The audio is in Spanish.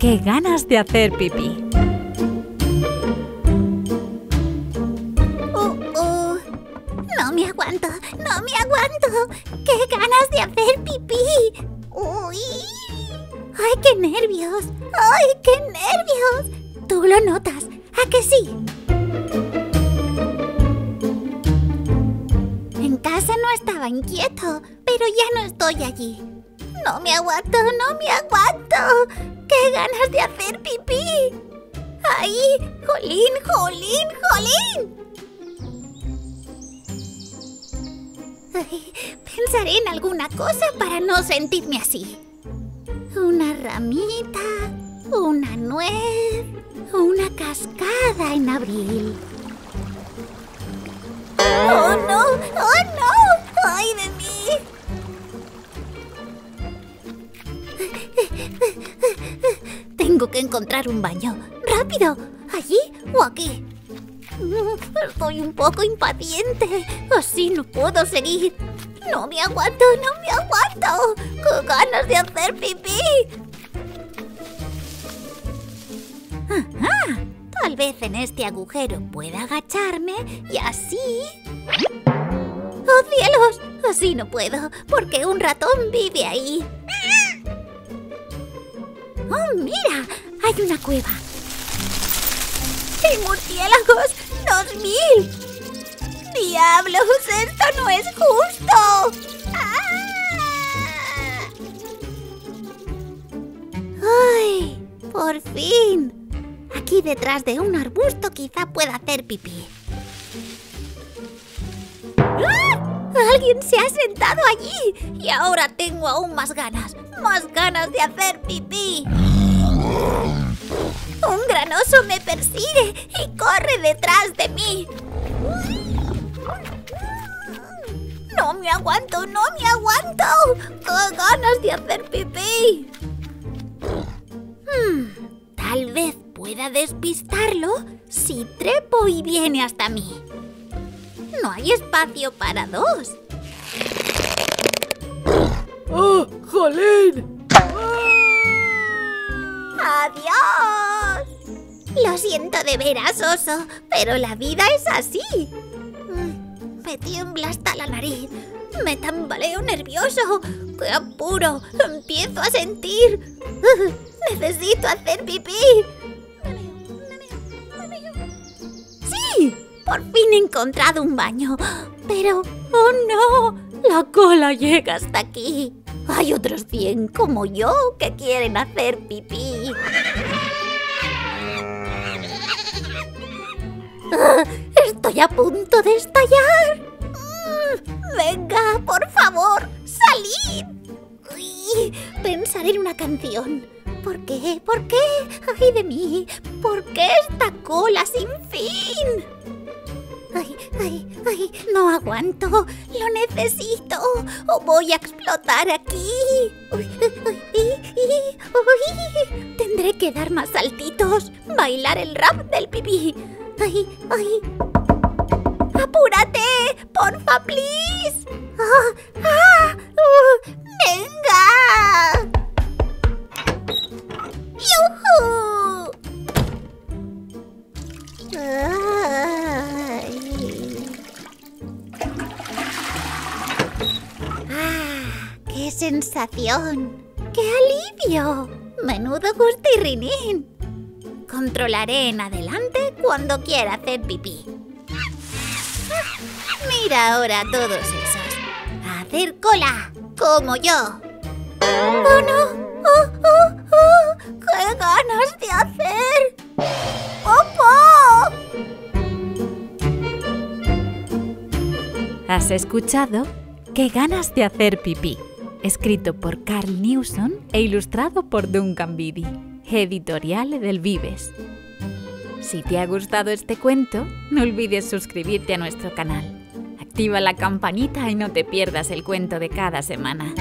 ¡Qué ganas de hacer pipí! ¡No me aguanto! ¡No me aguanto! ¡Qué ganas de hacer pipí! ¡Uy! ¡Ay, qué nervios! ¡Ay, qué nervios! Tú lo notas, ¿a que sí? En casa no estaba inquieto, pero ya no estoy allí. ¡No me aguanto! ¡No me aguanto! ¡Qué ganas de hacer pipí! ¡Ay! ¡Jolín, jolín, jolín! Ay, pensaré en alguna cosa para no sentirme así. Una ramita, una nuez, una cascada en abril. ¡Oh, no! ¡Oh, no! ¡Ay, de mí! Tengo que encontrar un baño. ¡Rápido! ¿Allí o aquí? Estoy un poco impaciente. Así no puedo seguir. ¡No me aguanto! ¡No me aguanto! ¡Qué ganas de hacer pipí! ¡Ajá! Tal vez en este agujero pueda agacharme y así... ¡Oh, cielos! Así no puedo, porque un ratón vive ahí. ¡Oh, mira! ¡Hay una cueva! ¡Y murciélagos! ¡2000! ¡Diablos! ¡Esto no es justo! ¡Ah! ¡Ay! ¡Por fin! Aquí detrás de un arbusto quizá pueda hacer pipí. ¡Ah! ¡Alguien se ha sentado allí! Y ahora tengo aún más ganas. ¡Más ganas de hacer pipí! ¡Un gran oso me persigue y corre detrás de mí! ¡No me aguanto! ¡No me aguanto! ¡Qué ganas de hacer pipí! Tal vez pueda despistarlo si trepo y viene hasta mí. No hay espacio para dos. ¡Oh, jolín! ¡Adiós! Lo siento de veras, oso, pero la vida es así. Me tiembla hasta la nariz. Me tambaleo nervioso. ¡Qué apuro! ¡Empiezo a sentir! ¡Necesito hacer pipí! ¡Sí! ¡Por fin he encontrado un baño! Pero... ¡oh, no! La cola llega hasta aquí. Hay otros 100 como yo que quieren hacer pipí. Estoy a punto de estallar. Venga, por favor, salid. Uy, pensaré en una canción. ¿Por qué? ¿Por qué? ¡Ay, de mí! ¿Por qué esta cola sin fin? ¡Ay, ay, ay! ¡No aguanto! ¡Lo necesito! ¡O voy a explotar aquí! ¡Uy! Tendré que dar más saltitos. Bailar el rap del pipí. ¡Ay, ay! ¡Apúrate! ¡Porfa, please! ¡Venga! ¡Yujú! ¡Qué sensación! ¡Qué alivio! ¡Menudo gustirrinín! Controlaré en adelante cuando quiera hacer pipí. Mira ahora a todos esos. ¡A hacer cola! ¡Como yo! ¡Oh, no! ¡Oh, oh, oh! ¡Qué ganas de hacer! ¡Popó! ¿Has escuchado? ¡Qué ganas de hacer pipí! Escrito por Karl Newson e ilustrado por Duncan Beedie. Editorial Edelvives. Si te ha gustado este cuento, no olvides suscribirte a nuestro canal. Activa la campanita y no te pierdas el cuento de cada semana.